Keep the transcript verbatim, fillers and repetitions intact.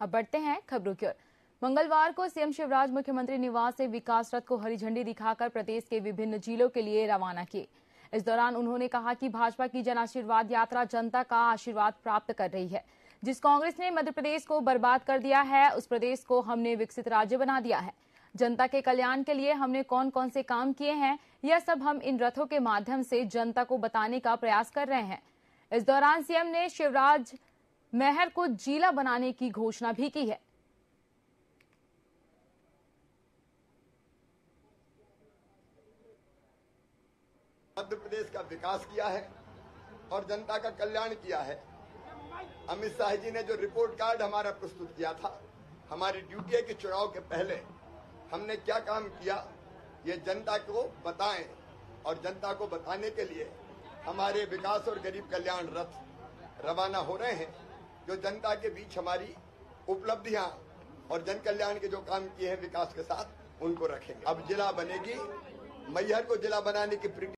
अब बढ़ते हैं खबरों की ओर। मंगलवार को सीएम शिवराज मुख्यमंत्री निवास से विकास रथ को हरी झंडी दिखाकर प्रदेश के विभिन्न जिलों के लिए रवाना किए। इस दौरान उन्होंने कहा कि भाजपा की जन आशीर्वाद यात्रा जनता का आशीर्वाद प्राप्त कर रही है। जिस कांग्रेस ने मध्य प्रदेश को बर्बाद कर दिया है, उस प्रदेश को हमने विकसित राज्य बना दिया है। जनता के कल्याण के लिए हमने कौन कौन से काम किए हैं, यह सब हम इन रथों के माध्यम से जनता को बताने का प्रयास कर रहे हैं। इस दौरान सीएम ने शिवराज मैहर को जिला बनाने की घोषणा भी की है। मध्य प्रदेश का विकास किया है और जनता का कल्याण किया है। अमित शाह जी ने जो रिपोर्ट कार्ड हमारा प्रस्तुत किया था, हमारी ड्यूटी है कि चुनाव के पहले हमने क्या काम किया ये जनता को बताएं, और जनता को बताने के लिए हमारे विकास और गरीब कल्याण रथ रवाना हो रहे हैं, जो जनता के बीच हमारी उपलब्धियां और जन कल्याण के जो काम किए हैं विकास के साथ उनको रखेंगे। अब जिला बनेगी, मैहर को जिला बनाने की प्रक्रिया